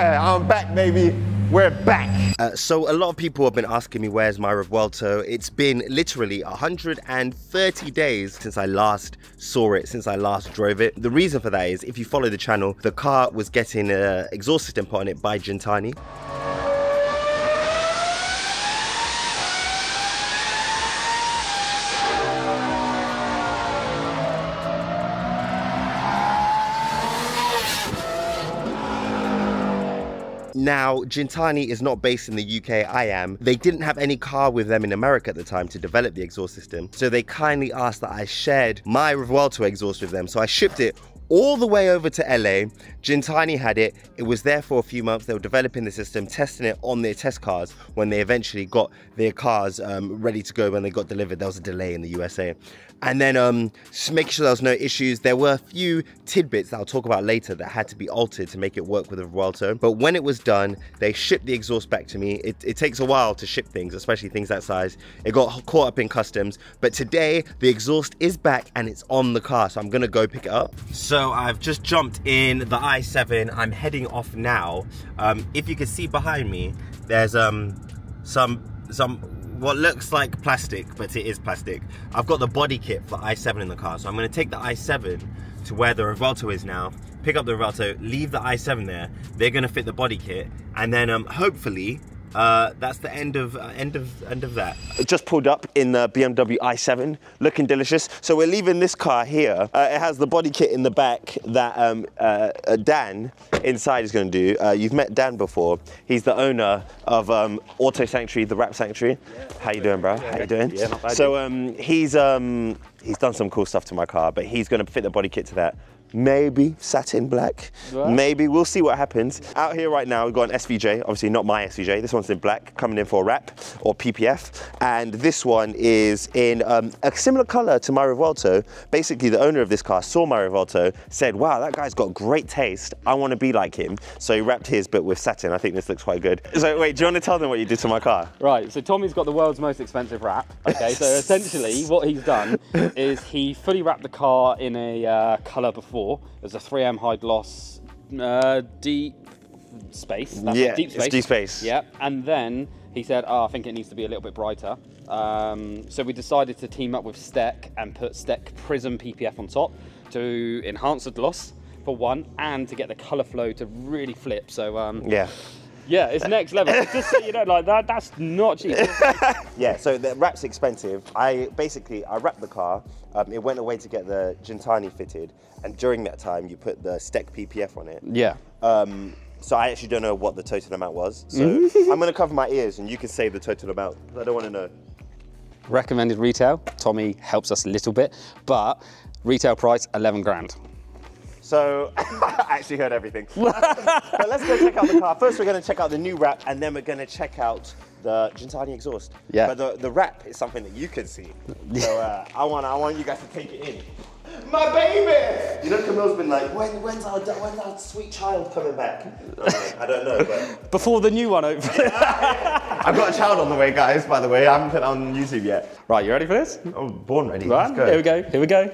Yeah, I'm back, baby. We're back. So a lot of people have been asking me, where's my Revuelto? It's been literally 130 days since I last saw it, since I last drove it. The reason for that is, if you follow the channel, the car was getting an exhaust system put on it by Gintani. Now, Gintani is not based in the UK, I am. They didn't have any car with them in America at the time to develop the exhaust system. So they kindly asked that I shared my Revuelto exhaust with them. So I shipped it all the way over to LA. Gintani had it. It was there for a few months. They were developing the system, testing it on their test cars. When they eventually got their cars ready to go, when they got delivered, there was a delay in the USA. And then just making sure there was no issues. There were a few tidbits that I'll talk about later that had to be altered to make it work with the Revuelto. But when it was done, they shipped the exhaust back to me. It takes a while to ship things, especially things that size. It got caught up in customs. But today, the exhaust is back and it's on the car. So I'm gonna go pick it up. So I've just jumped in the i7. I'm heading off now. If you can see behind me, there's some what looks like plastic, but it is plastic. I've got the body kit for the i7 in the car, so I'm gonna take the i7 to where the Revuelto is now, pick up the Revuelto, leave the i7 there. They're gonna fit the body kit, and then hopefully that's the end of that. Just pulled up in the BMW i7, looking delicious. So we're leaving this car here. It has the body kit in the back that Dan inside is going to do. You've met Dan before. He's the owner of Auto Sanctuary, The Wrap Sanctuary. Yeah. How you doing, bro? Yeah. How you doing? Yeah, not bad. So he's done some cool stuff to my car, but he's going to fit the body kit to that. Maybe satin black, right. Maybe, we'll see what happens. Out here right now, we've got an SVJ, obviously not my SVJ, this one's in black, coming in for a wrap, or PPF, and this one is in a similar color to my Revuelto. Basically, the owner of this car saw my Revuelto, said, wow, that guy's got great taste, I want to be like him. So he wrapped his, but with satin. I think this looks quite good. So wait, do you want to tell them what you did to my car? Right, so Tommy's got the world's most expensive wrap. Okay, so essentially what he's done is he fully wrapped the car in a color before. There's a 3M high gloss deep space. That's yeah, deep space. It's deep space. Yeah, and then he said, oh, I think it needs to be a little bit brighter. So we decided to team up with Steck and put Steck Prism PPF on top to enhance the gloss for one, and to get the color flow to really flip. So yeah, it's next level. Just so you know, like that's not cheap. Yeah, so the wrap's expensive. I wrapped the car. It went away to get the Gintani fitted, and during that time, you put the Steck PPF on it. Yeah. So I actually don't know what the total amount was. So I'm going to cover my ears, and you can say the total amount. I don't want to know. Recommended retail. Tommy helps us a little bit, but retail price 11 grand. So, I actually heard everything. But let's go check out the car. First, we're going to check out the new wrap, and then we're going to check out the Gintani exhaust. Yeah. But the wrap is something that you can see. So, I want you guys to take it in. My baby! You know, Camille's been like, when's our sweet child coming back? I don't know, but... Before the new one, hopefully. I've got a child on the way, guys, by the way. I haven't put it on YouTube yet. Right, you ready for this? I'm born ready. Right, here we go, here we go.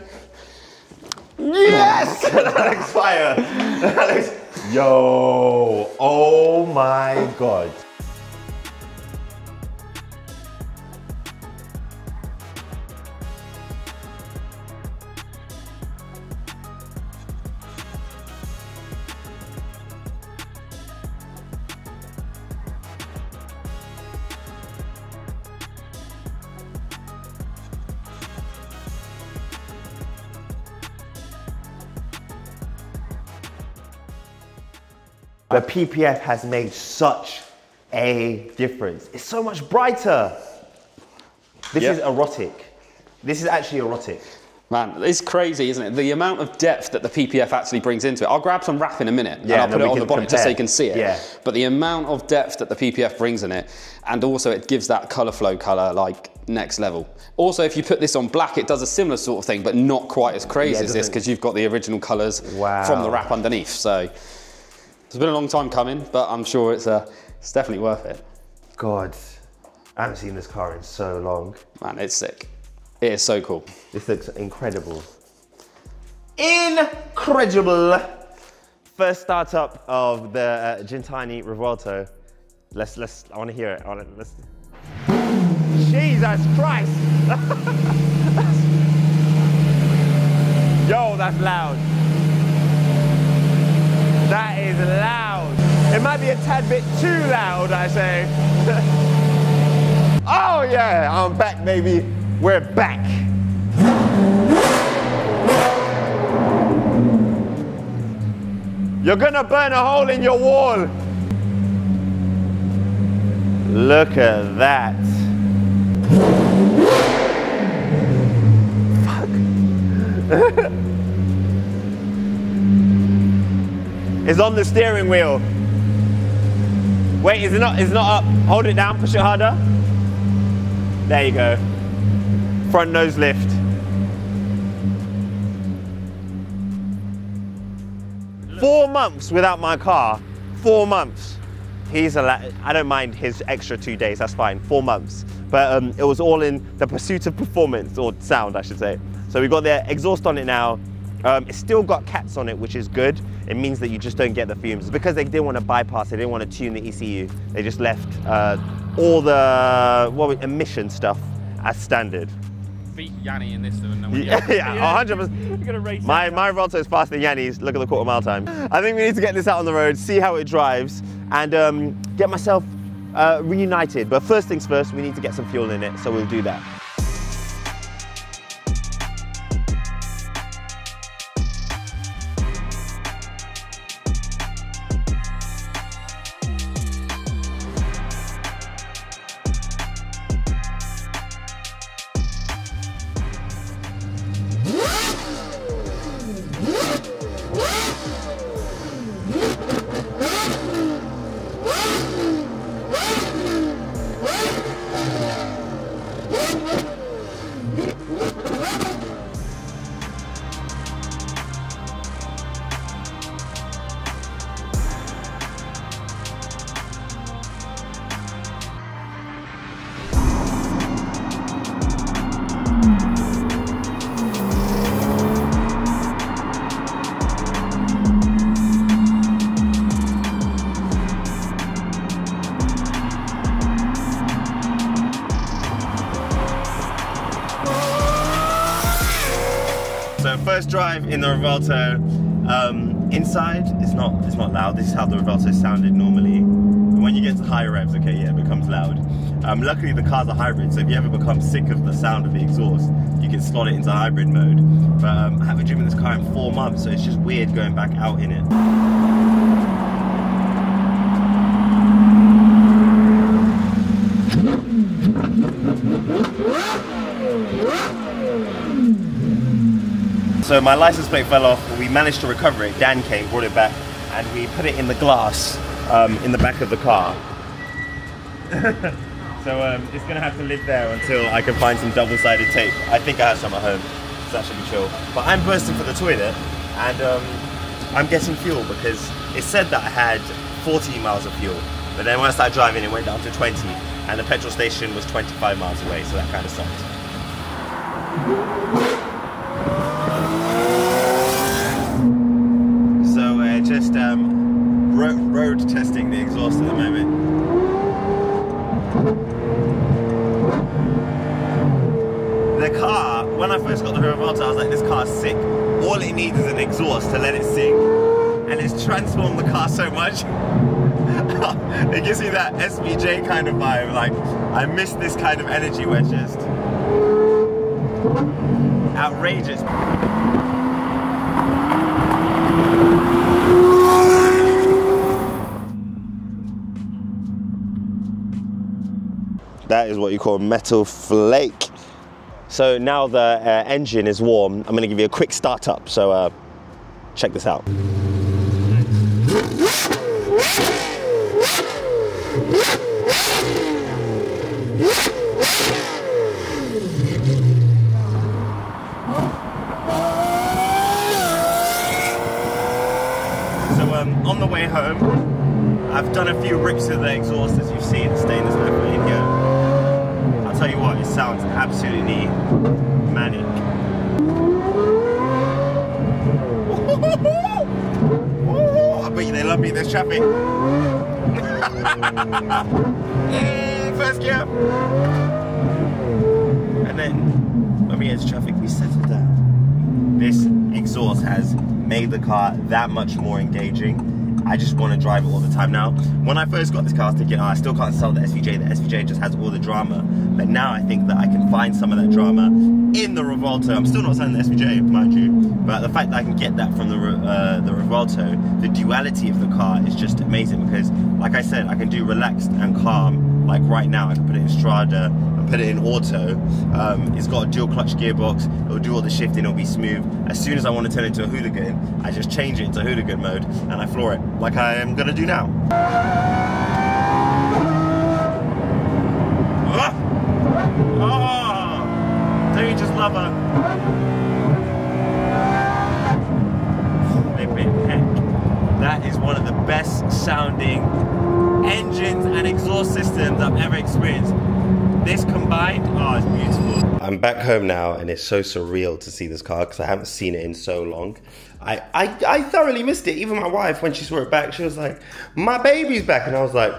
Yes! That looks fire. That looks... Yo, oh my God. The PPF has made such a difference. It's so much brighter. This is erotic. This is actually erotic. Man, it's crazy, isn't it? The amount of depth that the PPF actually brings into it. I'll grab some wrap in a minute, and I'll put it on the bonnet just so you can see it. Yeah. But the amount of depth that the PPF brings in it, and also it gives that color flow color, like next level. Also, if you put this on black, it does a similar sort of thing, but not quite as crazy as this, because you've got the original colors from the wrap underneath. So. It's been a long time coming, but I'm sure it's definitely worth it. God, I haven't seen this car in so long. Man, it's sick. It is so cool. This looks incredible. Incredible. First startup of the Gintani Revuelto. I want to hear it. Let's. Jesus Christ! Yo, that's loud. That is loud. It might be a tad bit too loud, I say. Oh yeah, I'm back, baby. We're back. You're gonna burn a hole in your wall. Look at that. Fuck. It's on the steering wheel. Wait, is it not? It's not up. Hold it down. Push it harder. There you go. Front nose lift. Look. 4 months without my car. 4 months. I don't mind his extra 2 days. That's fine. 4 months. But it was all in the pursuit of performance, or sound, I should say. So we got the exhaust on it now. It's still got cats on it, which is good. It means that you just don't get the fumes. Because they didn't want to bypass, they didn't want to tune the ECU. They just left all the emission stuff as standard. Beat Yanni in this one. Yeah, 100%. My Revuelto is faster than Yanni's. Look at the quarter mile time. I think we need to get this out on the road, see how it drives, and get myself reunited. But first things first, we need to get some fuel in it, so we'll do that. First drive in the Revuelto. Inside, it's not loud. This is how the Revuelto sounded normally. When you get to higher revs, okay, yeah, it becomes loud. Luckily, the car's a hybrid, so if you ever become sick of the sound of the exhaust, you can slot it into hybrid mode. But I haven't driven this car in 4 months, so it's just weird going back out in it. So my license plate fell off, but we managed to recover it. Dan came, brought it back, and we put it in the glass in the back of the car. So it's gonna have to live there until I can find some double-sided tape. I think I have some at home, so that should be chill. But I'm bursting for the toilet, and I'm getting fuel because it said that I had 40 miles of fuel, but then when I started driving, it went down to 20, and the petrol station was 25 miles away, so that kind of sucked. Just road testing the exhaust at the moment. The car, when I first got the Revuelto, I was like, this car's sick. All it needs is an exhaust to let it sing. And it's transformed the car so much. It gives me that SVJ kind of vibe. Like, I miss this kind of energy where it's just outrageous. That is what you call a metal flake. So now the engine is warm, I'm gonna give you a quick start up, so check this out. So on the way home, I've done a few rips of the exhaust, as you've seen, the stainless metal in here. I'll tell you what, it sounds absolutely manic. Woo-hoo-hoo! Woo-hoo! there's traffic. First gear. And then when we get to traffic, we settle down. This exhaust has made the car that much more engaging. I just want to drive it all the time now. When I first got this car, I was thinking, oh, I still can't sell the SVJ. The SVJ just has all the drama. But now I think that I can find some of that drama in the Revuelto. I'm still not selling the SVJ, mind you. But the fact that I can get that from the Revuelto, the duality of the car is just amazing because, like I said, I can do relaxed and calm. Like right now, I can put it in Strada and put it in auto. It's got a dual clutch gearbox. It'll do all the shifting, it'll be smooth. As soon as I want to turn it into a hooligan, I just change it into hooligan mode and I floor it. Like I am gonna do now. Oh, don't you just love her? Flipping heck. That is one of the best sounding engines and exhaust systems I've ever experienced. This combined, oh, it's beautiful. I'm back home now and it's so surreal to see this car because I haven't seen it in so long. I thoroughly missed it. Even my wife, when she saw it back, she was like, my baby's back. And I was like,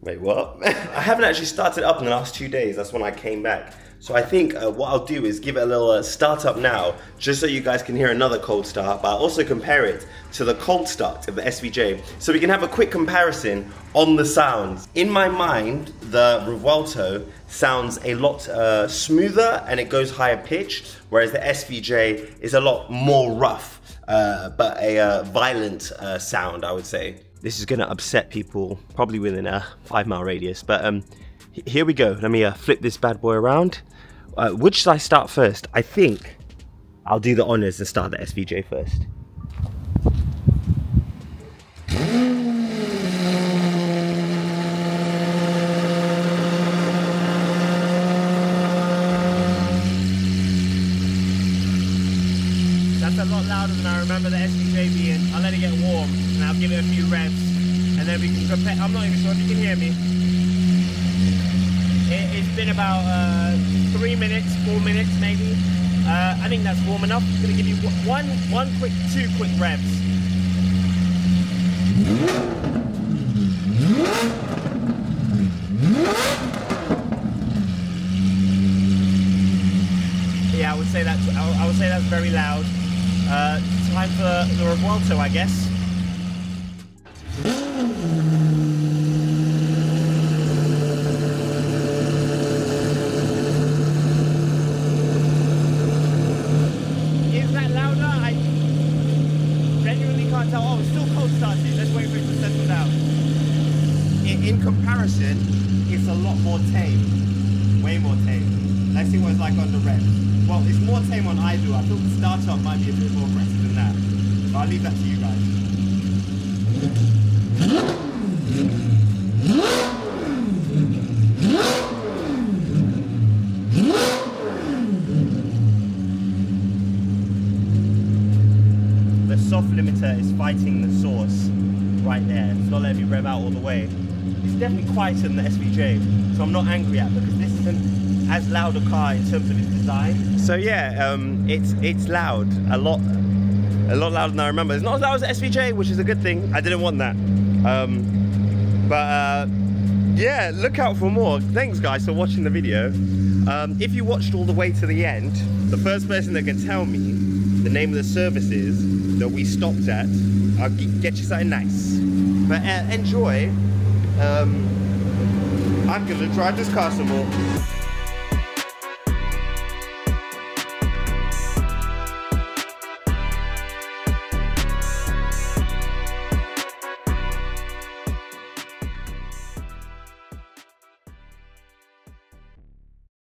wait, what? I haven't actually started up in the last 2 days. That's when I came back. So I think what I'll do is give it a little start up now, just so you guys can hear another cold start, but I'll also compare it to the cold start of the SVJ, so we can have a quick comparison on the sounds. In my mind, the Revuelto sounds a lot smoother and it goes higher pitch, whereas the SVJ is a lot more rough, but a violent sound, I would say. This is gonna upset people, probably within a 5 mile radius, but here we go. Let me flip this bad boy around. Which should I start first? I think I'll do the honors and start the SVJ first. That's a lot louder than I remember the SVJ being. I'll let it get warm and I'll give it a few revs and then we can compare. I'm not even sure if you can hear me. It's been about 3 minutes, 4 minutes maybe. I think that's warm enough. I'm gonna give you two quick revs. Yeah, I would say that's very loud. Time for the Revuelto, I guess. It's a lot more tame, way more tame. Let's see what it's like on the rev. Well, it's more tame on idle. I thought the start up might be a bit more aggressive than that, but I'll leave that to you guys. The soft limiter is fighting the source right there. It's not letting me rev out all the way. It's definitely quieter than the SVJ, so I'm not angry at it because this isn't as loud a car in terms of its design. So yeah, it's loud, a lot louder than I remember. It's not as loud as the SVJ, which is a good thing. I didn't want that, but yeah, look out for more. Thanks guys for watching the video. If you watched all the way to the end, the first person that can tell me the name of the services that we stopped at, I'll get you something nice. But enjoy. I'm gonna drive this car some more.